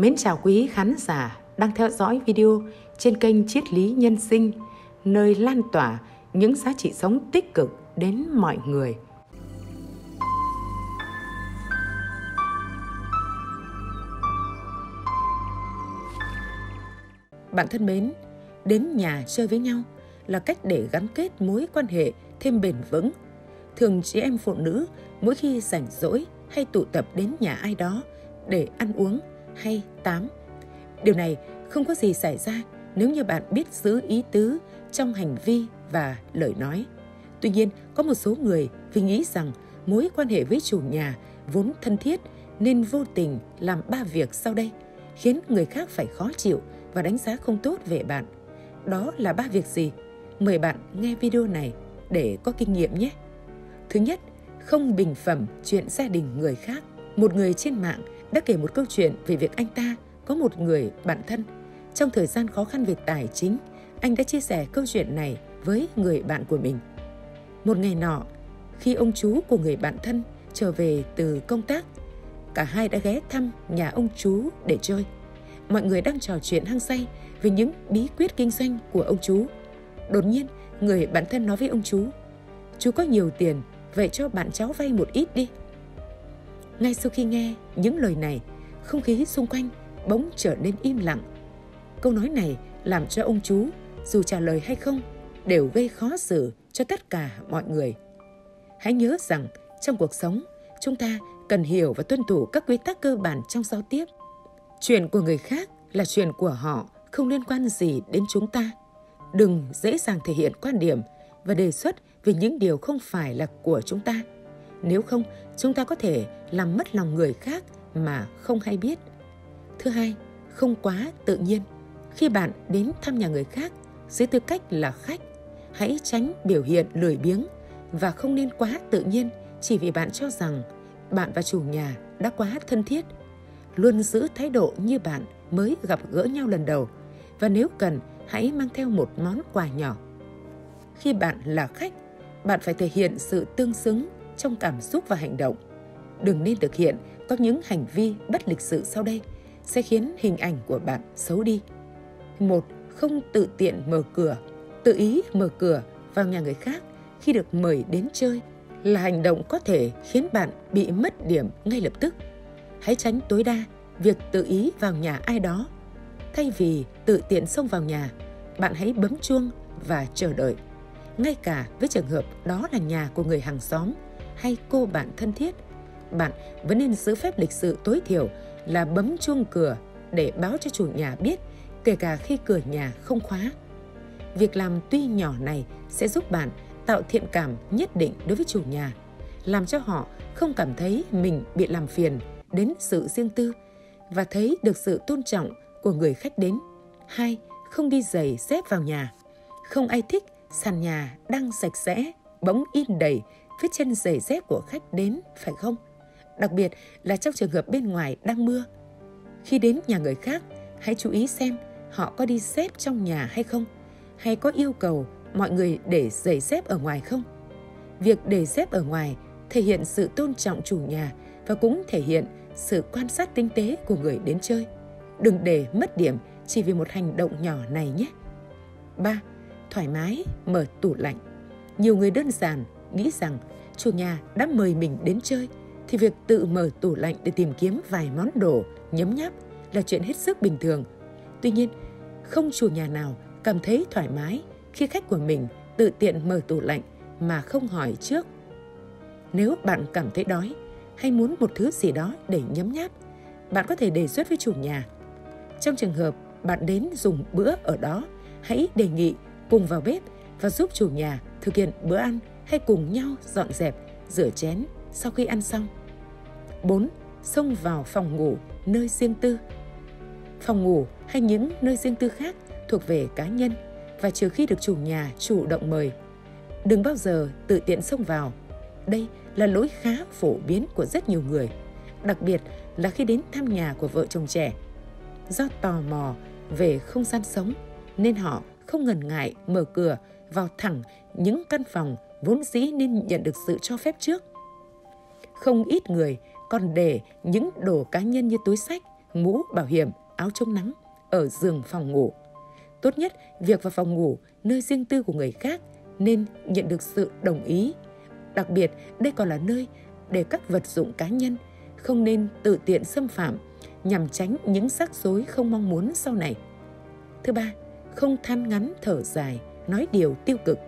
Mến chào quý khán giả đang theo dõi video trên kênh Triết Lý Nhân Sinh, nơi lan tỏa những giá trị sống tích cực đến mọi người. Bạn thân mến, đến nhà chơi với nhau là cách để gắn kết mối quan hệ thêm bền vững. Thường chị em phụ nữ mỗi khi rảnh rỗi hay tụ tập đến nhà ai đó để ăn uống hay tám. Điều này không có gì xảy ra nếu như bạn biết giữ ý tứ trong hành vi và lời nói. Tuy nhiên, có một số người vì nghĩ rằng mối quan hệ với chủ nhà vốn thân thiết nên vô tình làm 3 việc sau đây, khiến người khác phải khó chịu và đánh giá không tốt về bạn. Đó là 3 việc gì? Mời bạn nghe video này để có kinh nghiệm nhé! Thứ nhất, không bình phẩm chuyện gia đình người khác. Một người trên mạng đã kể một câu chuyện về việc anh ta có một người bạn thân. Trong thời gian khó khăn về tài chính, anh đã chia sẻ câu chuyện này với người bạn của mình. Một ngày nọ, khi ông chú của người bạn thân trở về từ công tác, cả hai đã ghé thăm nhà ông chú để chơi. Mọi người đang trò chuyện hăng say về những bí quyết kinh doanh của ông chú. Đột nhiên, người bạn thân nói với ông chú: "Chú có nhiều tiền, vậy cho bạn cháu vay một ít đi." Ngay sau khi nghe những lời này, không khí xung quanh bỗng trở nên im lặng. Câu nói này làm cho ông chú, dù trả lời hay không, đều gây khó xử cho tất cả mọi người. Hãy nhớ rằng trong cuộc sống, chúng ta cần hiểu và tuân thủ các quy tắc cơ bản trong giao tiếp. Chuyện của người khác là chuyện của họ, không liên quan gì đến chúng ta. Đừng dễ dàng thể hiện quan điểm và đề xuất về những điều không phải là của chúng ta. Nếu không, chúng ta có thể làm mất lòng người khác mà không hay biết. Thứ hai, không quá tự nhiên. Khi bạn đến thăm nhà người khác dưới tư cách là khách, hãy tránh biểu hiện lười biếng và không nên quá tự nhiên chỉ vì bạn cho rằng bạn và chủ nhà đã quá thân thiết. Luôn giữ thái độ như bạn mới gặp gỡ nhau lần đầu, và nếu cần, hãy mang theo một món quà nhỏ. Khi bạn là khách, bạn phải thể hiện sự tương xứng trong cảm xúc và hành động. Đừng nên thực hiện có những hành vi bất lịch sự sau đây sẽ khiến hình ảnh của bạn xấu đi. 1. Không tự tiện mở cửa. Tự ý mở cửa vào nhà người khác khi được mời đến chơi là hành động có thể khiến bạn bị mất điểm ngay lập tức. Hãy tránh tối đa việc tự ý vào nhà ai đó. Thay vì tự tiện xông vào nhà, bạn hãy bấm chuông và chờ đợi. Ngay cả với trường hợp đó là nhà của người hàng xóm hay cô bạn thân thiết, bạn vẫn nên giữ phép lịch sự tối thiểu là bấm chuông cửa để báo cho chủ nhà biết, kể cả khi cửa nhà không khóa. Việc làm tuy nhỏ này sẽ giúp bạn tạo thiện cảm nhất định đối với chủ nhà, làm cho họ không cảm thấy mình bị làm phiền đến sự riêng tư và thấy được sự tôn trọng của người khách đến. 2. Không đi giày xếp vào nhà. Không ai thích sàn nhà đang sạch sẽ bỗng in đầy vết chân giày dép của khách đến, phải không? Đặc biệt là trong trường hợp bên ngoài đang mưa. Khi đến nhà người khác, hãy chú ý xem họ có đi xếp trong nhà hay không, hay có yêu cầu mọi người để giày dép ở ngoài không. Việc để dép ở ngoài thể hiện sự tôn trọng chủ nhà và cũng thể hiện sự quan sát tinh tế của người đến chơi. Đừng để mất điểm chỉ vì một hành động nhỏ này nhé! 3. Thoải mái mở tủ lạnh. Nhiều người đơn giản nghĩ rằng chủ nhà đã mời mình đến chơi thì việc tự mở tủ lạnh để tìm kiếm vài món đồ nhấm nháp là chuyện hết sức bình thường. Tuy nhiên, không chủ nhà nào cảm thấy thoải mái khi khách của mình tự tiện mở tủ lạnh mà không hỏi trước. Nếu bạn cảm thấy đói hay muốn một thứ gì đó để nhấm nháp, bạn có thể đề xuất với chủ nhà. Trong trường hợp bạn đến dùng bữa ở đó, hãy đề nghị cùng vào bếp và giúp chủ nhà thực hiện bữa ăn, hay cùng nhau dọn dẹp, rửa chén sau khi ăn xong. 4. Xông vào phòng ngủ, nơi riêng tư. Phòng ngủ hay những nơi riêng tư khác thuộc về cá nhân và trừ khi được chủ nhà chủ động mời. Đừng bao giờ tự tiện xông vào. Đây là lỗi khá phổ biến của rất nhiều người, đặc biệt là khi đến thăm nhà của vợ chồng trẻ. Do tò mò về không gian sống nên họ không ngần ngại mở cửa vào thẳng những căn phòng vốn dĩ nên nhận được sự cho phép trước. Không ít người còn để những đồ cá nhân như túi xách, mũ, bảo hiểm, áo chống nắng ở giường phòng ngủ. Tốt nhất, việc vào phòng ngủ, nơi riêng tư của người khác nên nhận được sự đồng ý. Đặc biệt, đây còn là nơi để các vật dụng cá nhân, không nên tự tiện xâm phạm nhằm tránh những rắc rối không mong muốn sau này. Thứ ba, không than ngắn thở dài, nói điều tiêu cực.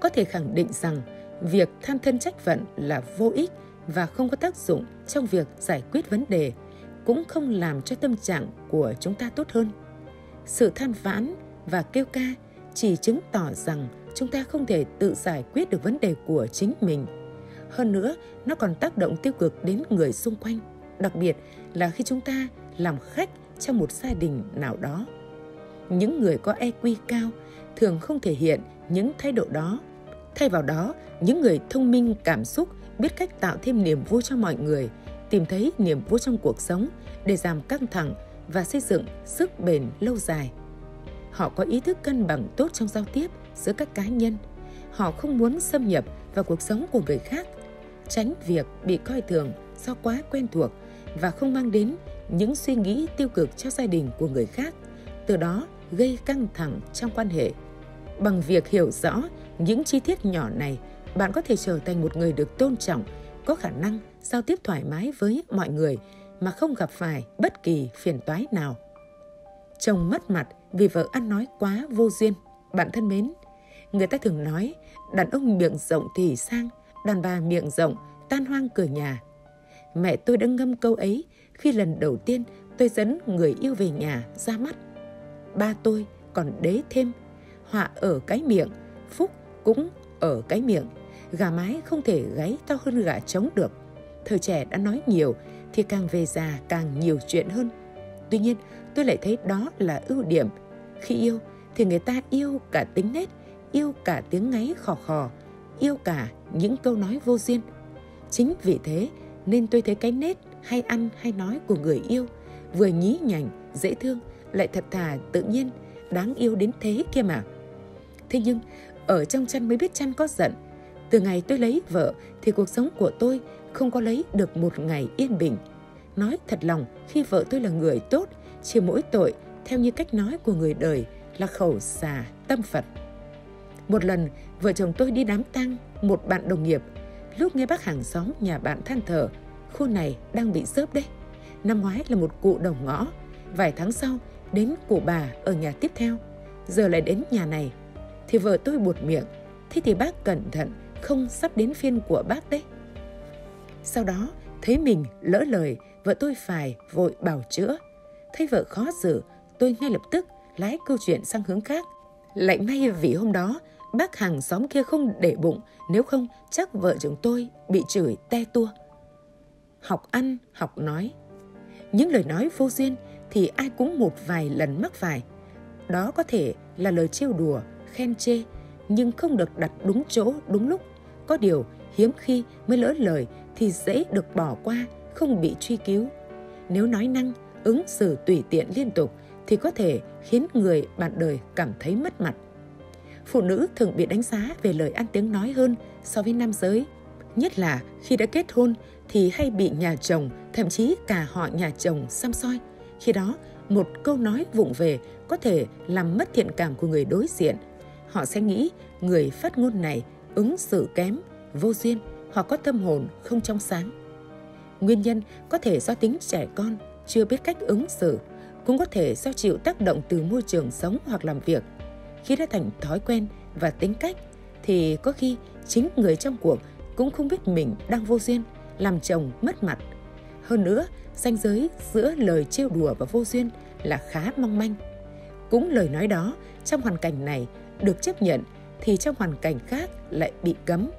Có thể khẳng định rằng việc than thân trách phận là vô ích và không có tác dụng trong việc giải quyết vấn đề, cũng không làm cho tâm trạng của chúng ta tốt hơn. Sự than vãn và kêu ca chỉ chứng tỏ rằng chúng ta không thể tự giải quyết được vấn đề của chính mình. Hơn nữa, nó còn tác động tiêu cực đến người xung quanh, đặc biệt là khi chúng ta làm khách trong một gia đình nào đó. Những người có EQ cao thường không thể hiện những thái độ đó. Thay vào đó, những người thông minh, cảm xúc, biết cách tạo thêm niềm vui cho mọi người, tìm thấy niềm vui trong cuộc sống để giảm căng thẳng và xây dựng sức bền lâu dài. Họ có ý thức cân bằng tốt trong giao tiếp giữa các cá nhân. Họ không muốn xâm nhập vào cuộc sống của người khác, tránh việc bị coi thường do quá quen thuộc và không mang đến những suy nghĩ tiêu cực cho gia đình của người khác, từ đó gây căng thẳng trong quan hệ. Bằng việc hiểu rõ những chi tiết nhỏ này, bạn có thể trở thành một người được tôn trọng, có khả năng giao tiếp thoải mái với mọi người mà không gặp phải bất kỳ phiền toái nào. Chồng mất mặt vì vợ ăn nói quá vô duyên. Bạn thân mến, người ta thường nói đàn ông miệng rộng thì sang, đàn bà miệng rộng tan hoang cửa nhà. Mẹ tôi đã ngâm câu ấy khi lần đầu tiên tôi dẫn người yêu về nhà ra mắt. Ba tôi còn đế thêm, họa ở cái miệng, phúc cũng ở cái miệng. Gà mái không thể gáy to hơn gà trống được. Thời trẻ đã nói nhiều thì càng về già càng nhiều chuyện hơn. Tuy nhiên, tôi lại thấy đó là ưu điểm. Khi yêu thì người ta yêu cả tính nết, yêu cả tiếng ngáy khò khò, yêu cả những câu nói vô duyên. Chính vì thế nên tôi thấy cái nết hay ăn hay nói của người yêu vừa nhí nhảnh, dễ thương, lại thật thà, tự nhiên, đáng yêu đến thế kia mà. Thế nhưng, ở trong chăn mới biết chăn có giận. Từ ngày tôi lấy vợ thì cuộc sống của tôi không có lấy được một ngày yên bình. Nói thật lòng, khi vợ tôi là người tốt, chỉ mỗi tội, theo như cách nói của người đời, là khẩu xà tâm Phật. Một lần, vợ chồng tôi đi đám tang một bạn đồng nghiệp. Lúc nghe bác hàng xóm nhà bạn than thở, khu này đang bị xớp đấy. Năm ngoái là một cụ đồng ngõ, vài tháng sau đến cụ bà ở nhà tiếp theo, giờ lại đến nhà này. Thì vợ tôi buột miệng, thế thì bác cẩn thận, không sắp đến phiên của bác đấy. Sau đó, thấy mình lỡ lời, vợ tôi phải vội bào chữa. Thấy vợ khó xử, tôi ngay lập tức lái câu chuyện sang hướng khác. Lại may vì hôm đó, bác hàng xóm kia không để bụng, nếu không chắc vợ chồng tôi bị chửi te tua. Học ăn, học nói. Những lời nói vô duyên thì ai cũng một vài lần mắc phải. Đó có thể là lời trêu đùa, khen chê, nhưng không được đặt đúng chỗ, đúng lúc. Có điều hiếm khi mới lỡ lời thì dễ được bỏ qua, không bị truy cứu. Nếu nói năng, ứng xử tùy tiện liên tục thì có thể khiến người bạn đời cảm thấy mất mặt. Phụ nữ thường bị đánh giá về lời ăn tiếng nói hơn so với nam giới. Nhất là khi đã kết hôn thì hay bị nhà chồng, thậm chí cả họ nhà chồng săm soi. Khi đó, một câu nói vụng về có thể làm mất thiện cảm của người đối diện. Họ sẽ nghĩ người phát ngôn này ứng xử kém, vô duyên, hoặc có tâm hồn không trong sáng. Nguyên nhân có thể do tính trẻ con, chưa biết cách ứng xử, cũng có thể do chịu tác động từ môi trường sống hoặc làm việc. Khi đã thành thói quen và tính cách, thì có khi chính người trong cuộc cũng không biết mình đang vô duyên, làm chồng mất mặt. Hơn nữa, ranh giới giữa lời trêu đùa và vô duyên là khá mong manh. Cũng lời nói đó, trong hoàn cảnh này được chấp nhận, thì trong hoàn cảnh khác lại bị cấm.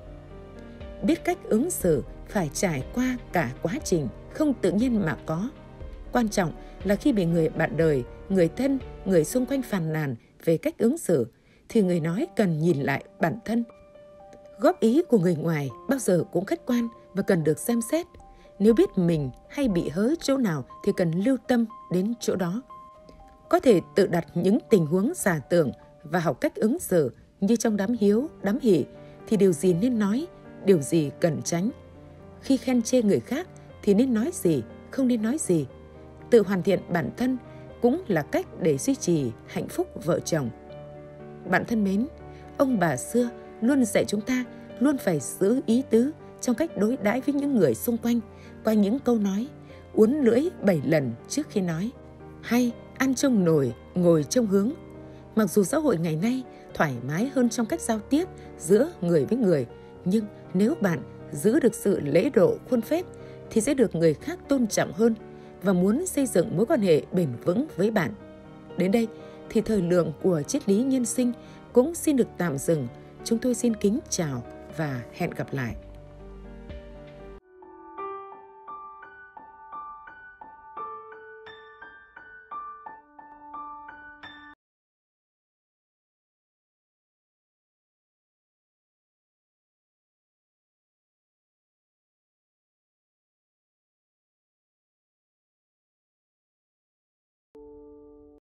Biết cách ứng xử phải trải qua cả quá trình, không tự nhiên mà có. Quan trọng là khi bị người bạn đời, người thân, người xung quanh phàn nàn về cách ứng xử, thì người nói cần nhìn lại bản thân. Góp ý của người ngoài bao giờ cũng khách quan và cần được xem xét. Nếu biết mình hay bị hớ chỗ nào thì cần lưu tâm đến chỗ đó. Có thể tự đặt những tình huống giả tưởng và học cách ứng xử, như trong đám hiếu, đám hỉ thì điều gì nên nói, điều gì cần tránh. Khi khen chê người khác thì nên nói gì, không nên nói gì. tự hoàn thiện bản thân cũng là cách để duy trì hạnh phúc vợ chồng. Bạn thân mến, ông bà xưa luôn dạy chúng ta luôn phải giữ ý tứ trong cách đối đãi với những người xung quanh qua những câu nói uốn lưỡi 7 lần trước khi nói, hay ăn trong nồi, ngồi trong hướng. Mặc dù xã hội ngày nay thoải mái hơn trong cách giao tiếp giữa người với người, nhưng nếu bạn giữ được sự lễ độ khuôn phép thì sẽ được người khác tôn trọng hơn và muốn xây dựng mối quan hệ bền vững với bạn. Đến đây thì thời lượng của Triết Lý Nhân Sinh cũng xin được tạm dừng. Chúng tôi xin kính chào và hẹn gặp lại.